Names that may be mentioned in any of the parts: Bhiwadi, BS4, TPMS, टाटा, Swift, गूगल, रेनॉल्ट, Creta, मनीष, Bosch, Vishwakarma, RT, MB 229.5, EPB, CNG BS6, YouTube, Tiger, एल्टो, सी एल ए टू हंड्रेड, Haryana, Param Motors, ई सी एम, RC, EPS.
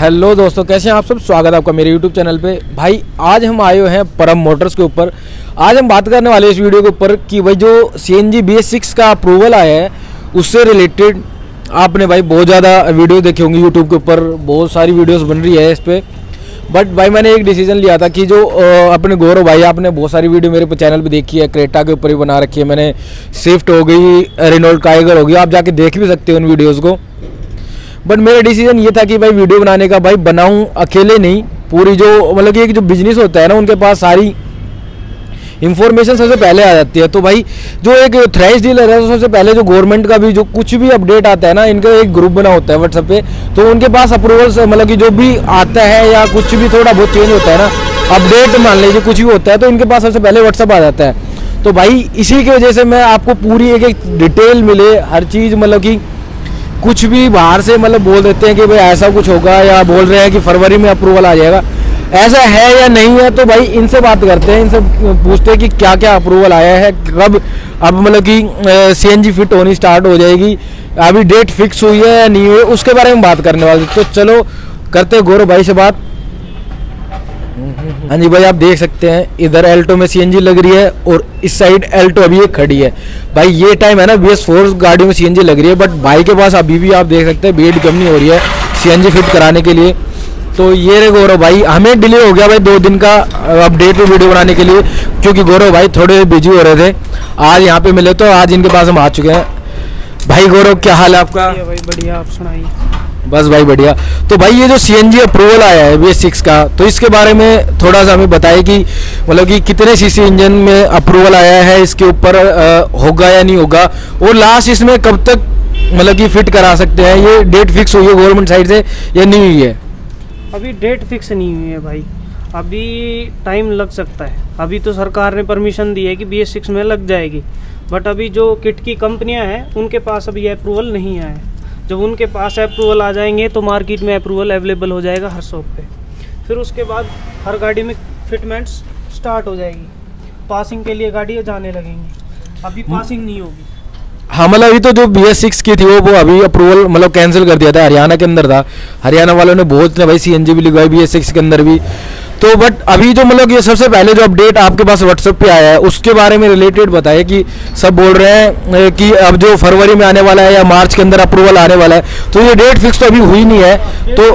Hello दोस्तों, कैसे हैं आप सब। स्वागत है आपका मेरे यूट्यूब चैनल पे। भाई आज हम आए हुए हैं परम मोटर्स के ऊपर। आज हम बात करने वाले इस वीडियो के ऊपर कि भाई जो CNG BS6 का अप्रूवल आया है उससे रिलेटेड। आपने भाई बहुत ज़्यादा वीडियो देखे होंगे यूट्यूब के ऊपर, बहुत सारी वीडियोस बन रही है इस पर। बट भाई मैंने एक डिसीजन लिया था कि जो अपने गौरव भाई, आपने बहुत सारी वीडियो मेरे चैनल पर देखी है, क्रेटा के ऊपर भी बना रखी है मैंने, स्विफ्ट हो गई, रेनॉल्ट टाइगर हो गई, आप जाके देख भी सकते हो उन वीडियोज़ को। बट मेरा डिसीजन ये था कि भाई वीडियो बनाने का, भाई बनाऊं अकेले नहीं, पूरी जो मतलब कि एक जो बिजनेस होता है ना, उनके पास सारी इन्फॉर्मेशन सबसे पहले आ जाती है। तो भाई जो एक थ्रेश डीलर है, तो सबसे पहले जो गवर्नमेंट का भी जो कुछ भी अपडेट आता है ना, इनका एक ग्रुप बना होता है व्हाट्सएप पे, तो उनके पास अप्रूवल्स मतलब कि जो भी आता है या कुछ भी थोड़ा बहुत चेंज होता है ना, अपडेट मान लीजिए कुछ भी होता है, तो इनके पास सबसे पहले व्हाट्सएप आ जाता है। तो भाई इसी की वजह से मैं आपको पूरी एक एक डिटेल मिले हर चीज़, मतलब कि कुछ भी बाहर से मतलब बोल देते हैं कि भाई ऐसा कुछ होगा, या बोल रहे हैं कि फरवरी में अप्रूवल आ जाएगा, ऐसा है या नहीं है। तो भाई इनसे बात करते हैं, इनसे पूछते हैं कि क्या क्या अप्रूवल आया है, कब अब मतलब कि CNG फिट होनी स्टार्ट हो जाएगी, अभी डेट फिक्स हुई है या नहीं हुई, उसके बारे में बात करने वाले। तो चलो करते हैं गौरव भाई से बात। हाँ जी भाई, आप देख सकते हैं इधर एल्टो में CNG लग रही है और इस साइड एल्टो अभी एक खड़ी है। भाई ये टाइम है ना, BS4 गाड़ियों में CNG लग रही है, बट भाई के पास अभी भी आप देख सकते हैं भीड़ कम नहीं हो रही है CNG फिट कराने के लिए। तो ये रे गौरव भाई, हमें डिले हो गया भाई 2 दिन का अपडेट में वीडियो बनाने के लिए, क्योंकि गौरव भाई थोड़े बिजी हो रहे थे। आज यहाँ पे मिले तो आज इनके पास हम आ चुके हैं। भाई गौरव, क्या हाल है आपका? बढ़िया, आप सुनाइए। बस भाई बढ़िया। तो भाई ये जो CNG अप्रूवल आया है BS6 का, तो इसके बारे में थोड़ा सा हमें बताइए कि मतलब कि कितने सीसी इंजन में अप्रूवल आया है, इसके ऊपर होगा या नहीं होगा, और लास्ट इसमें कब तक मतलब कि फिट करा सकते हैं, ये डेट फिक्स हुई है गवर्नमेंट साइड से या नहीं हुई है? अभी डेट फिक्स नहीं हुई है भाई, अभी टाइम लग सकता है। अभी तो सरकार ने परमिशन दी है कि BS6 में लग जाएगी, बट अभी जो किट की कंपनियाँ हैं उनके पास अभी अप्रूवल नहीं आया है। जब उनके पास अप्रूवल आ जाएंगे तो मार्केट में अप्रूवल अवेलेबल हो जाएगा हर शॉप पे, फिर उसके बाद हर गाड़ी में फिटमेंट्स स्टार्ट हो जाएगी, पासिंग के लिए गाड़ियाँ जाने लगेंगी। अभी पासिंग नहीं होगी। हाँ मतलब अभी तो जो BS6 की थी वो अभी अप्रूवल मतलब कैंसिल कर दिया था, हरियाणा के अंदर था, हरियाणा वालों ने बहुत भाई CNG भी लिखवाई BS6 के अंदर भी। तो बट अभी जो मतलब ये सबसे पहले जो अपडेट आपके पास व्हाट्सएप पे आया है उसके बारे में रिलेटेड बताइए कि सब बोल रहे हैं कि अब जो फरवरी में आने वाला है या मार्च के अंदर अप्रूवल आने वाला है, तो ये डेट फिक्स तो अभी हुई नहीं है। तो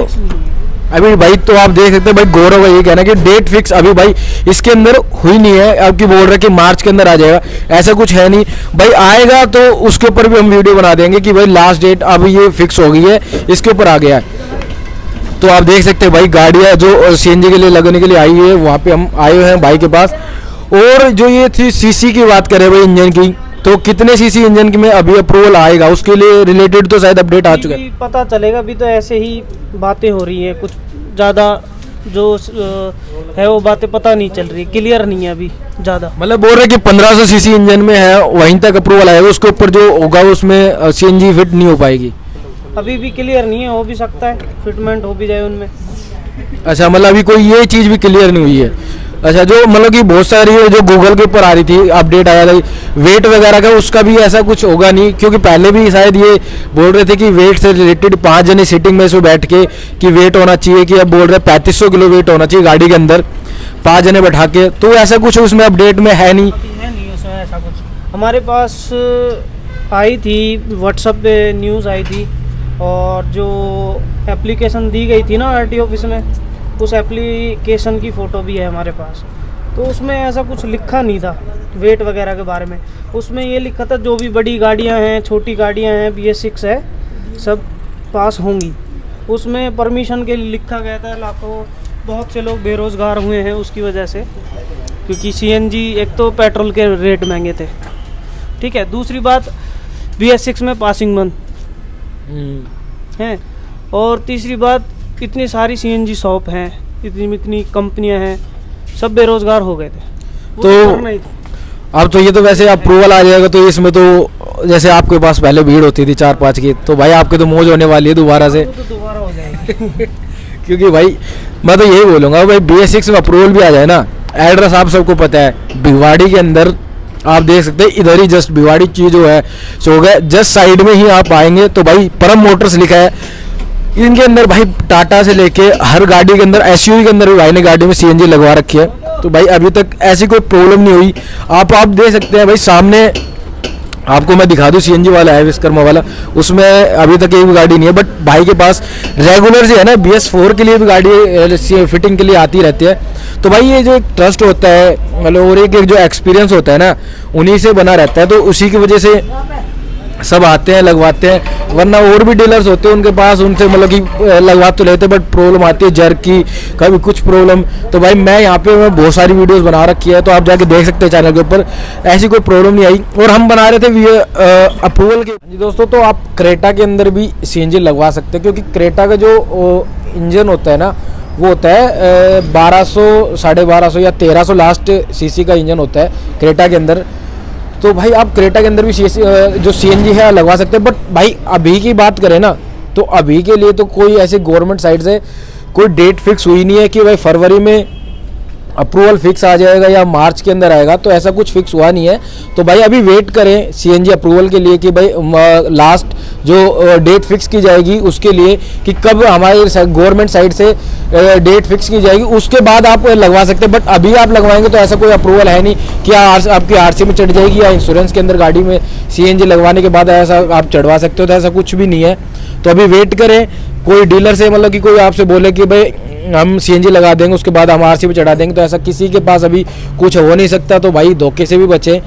अभी भाई तो आप देख सकते हैं भाई गौरव भाई ये कहना कि डेट फिक्स अभी भाई इसके अंदर हुई नहीं है, अब की बोल रहे हैं कि मार्च के अंदर आ जाएगा, ऐसा कुछ है नहीं भाई। आएगा तो उसके ऊपर भी हम वीडियो बना देंगे कि भाई लास्ट डेट अब ये फिक्स हो गई है, इसके ऊपर आ गया है। तो आप देख सकते हैं भाई गाड़ियाँ जो CNG के लिए लगने के लिए आई है, वहाँ पे हम आए हुए हैं भाई के पास। और जो ये थी सीसी की बात करें भाई इंजन की, तो कितने सीसी इंजन की में अभी अप्रूवल आएगा उसके लिए रिलेटेड तो शायद अपडेट आ चुका है, पता चलेगा। अभी तो ऐसे ही बातें हो रही है, कुछ ज़्यादा जो है वो बातें पता नहीं चल रही, क्लियर नहीं है अभी ज़्यादा। मतलब बोल रहे कि 1500 सीसी इंजन में है वहीं तक अप्रूवल आएगा, उसके ऊपर जो होगा उसमें CNG फिट नहीं हो पाएगी। अभी भी क्लियर नहीं है, हो भी सकता है फिटमेंट हो भी जाए उनमें। अच्छा मतलब अभी कोई ये चीज़ भी क्लियर नहीं हुई है। अच्छा जो मतलब कि बहुत सारी जो गूगल के ऊपर आ रही थी अपडेट आया था वेट वगैरह का, उसका भी ऐसा कुछ होगा नहीं, क्योंकि पहले भी शायद ये बोल रहे थे कि वेट से रिलेटेड 5 जने सीटिंग में से बैठ के कि वेट होना चाहिए, कि अब बोल रहे 3500 किलो वेट होना चाहिए गाड़ी के अंदर 5 जने बैठा के, तो ऐसा कुछ उसमें अपडेट में है नहीं। उसमें ऐसा कुछ हमारे पास आई थी व्हाट्सएप पे न्यूज़ आई थी, और जो एप्लीकेशन दी गई थी ना RT ऑफिस में, उस एप्लीकेशन की फ़ोटो भी है हमारे पास। तो उसमें ऐसा कुछ लिखा नहीं था वेट वगैरह के बारे में, उसमें ये लिखा था जो भी बड़ी गाड़ियां हैं, छोटी गाड़ियां हैं, BS6 है, सब पास होंगी। उसमें परमिशन के लिए लिखा गया था। लाखों बहुत से लोग बेरोज़गार हुए हैं उसकी वजह से, क्योंकि CNG एक तो पेट्रोल के रेट महंगे थे, ठीक है, दूसरी बात BS6 में पासिंग बंद है, और तीसरी बात इतनी सारी CNG शॉप हैं, इतनी कंपनियां हैं, सब बेरोजगार हो गए थे। तो अब तो ये तो वैसे अप्रूवल आ जाएगा तो इसमें तो जैसे आपके पास पहले भीड़ होती थी 4-5 की, तो भाई आपके तो मौज होने वाली है दोबारा से, तो दोबारा हो जाएगी। क्योंकि भाई मैं तो यही बोलूँगा भाई BS6 में अप्रूवल भी आ जाए ना। एड्रेस आप सबको पता है भिवाड़ी के अंदर, आप देख सकते हैं इधर ही जस्ट भिवाड़ी चीज जो है सो गए, जस्ट साइड में ही आप आएंगे तो भाई परम मोटर्स लिखा है। इनके अंदर भाई टाटा से लेके हर गाड़ी के अंदर, एसयूवी के अंदर भाई ने गाड़ी में सीएनजी लगवा रखी है। तो भाई अभी तक ऐसी कोई प्रॉब्लम नहीं हुई। आप देख सकते हैं भाई, सामने आपको मैं दिखा दूं सीएनजी वाला है, विश्वकर्मा वाला, उसमें अभी तक एक भी गाड़ी नहीं है। बट भाई के पास रेगुलर से है ना BS4 के लिए भी गाड़ी फिटिंग के लिए आती रहती है। तो भाई ये जो एक ट्रस्ट होता है मतलब, और एक जो एक्सपीरियंस होता है ना, उन्हीं से बना रहता है। तो उसी की वजह से सब आते हैं, लगवाते हैं। वरना और भी डीलर्स होते हैं उनके पास, उनसे मतलब कि लगवा तो लेते हैं बट प्रॉब्लम आती है जर्क की, कभी कुछ प्रॉब्लम। तो भाई मैं यहाँ पे मैं बहुत सारी वीडियोस बना रखी है, तो आप जाके देख सकते हैं चैनल के ऊपर, ऐसी कोई प्रॉब्लम नहीं आई। और हम बना रहे थे अप्रूवल के दोस्तों, तो आप क्रेटा के अंदर भी CNG लगवा सकते हैं, क्योंकि क्रेटा का जो इंजन होता है ना, वो होता है 1200, 1250 या 1300 लास्ट CC का इंजन होता है क्रेटा के अंदर। तो भाई आप क्रेटा के अंदर भी जो CNG है लगवा सकते हैं। बट भाई अभी की बात करें ना, तो अभी के लिए तो कोई ऐसे गवर्नमेंट साइड से कोई डेट फिक्स हुई नहीं है कि भाई फरवरी में अप्रूवल फिक्स आ जाएगा या मार्च के अंदर आएगा, तो ऐसा कुछ फिक्स हुआ नहीं है। तो भाई अभी वेट करें CNG अप्रूवल के लिए कि भाई लास्ट जो डेट फिक्स की जाएगी उसके लिए, कि कब हमारे गवर्नमेंट साइड से डेट फिक्स की जाएगी, उसके बाद आप लगवा सकते हैं। बट अभी आप लगवाएंगे तो ऐसा कोई अप्रूवल है नहीं कि आपकी RC में चढ़ जाएगी या इंश्योरेंस के अंदर गाड़ी में CNG लगवाने के बाद ऐसा आप चढ़वा सकते हो, तो ऐसा कुछ भी नहीं है। तो अभी वेट करें, कोई डीलर से मतलब कि कोई आपसे बोले कि भाई हम CNG लगा देंगे उसके बाद हम RC पे चढ़ा देंगे, तो ऐसा किसी के पास अभी कुछ हो नहीं सकता। तो भाई धोखे से भी बचें,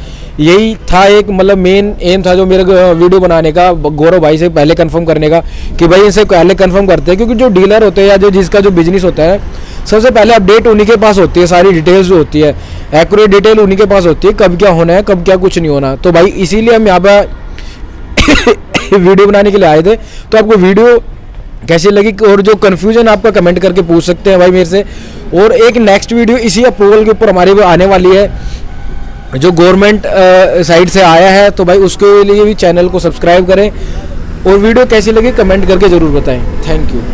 यही था एक मतलब मेन एम था जो मेरा वीडियो बनाने का, गौरव भाई से पहले कंफर्म करने का कि भाई इनसे पहले कंफर्म करते हैं, क्योंकि जो डीलर होते हैं या जो जिसका जो बिजनेस होता है सबसे पहले अपडेट उन्हीं के पास होती है, सारी डिटेल्स जो होती है एक्यूरेट डिटेल उन्हीं के पास होती है, कब क्या होना है कब क्या कुछ नहीं होना। तो भाई इसीलिए हम यहाँ पर वीडियो बनाने के लिए आए थे। तो आपको वीडियो कैसी लगी और जो कन्फ्यूजन आपका कमेंट करके पूछ सकते हैं भाई मेरे से। और एक नेक्स्ट वीडियो इसी अप्रूवल के ऊपर हमारी आने वाली है जो गवर्नमेंट साइड से आया है, तो भाई उसके लिए भी चैनल को सब्सक्राइब करें और वीडियो कैसी लगी कमेंट करके ज़रूर बताएं। Thank you.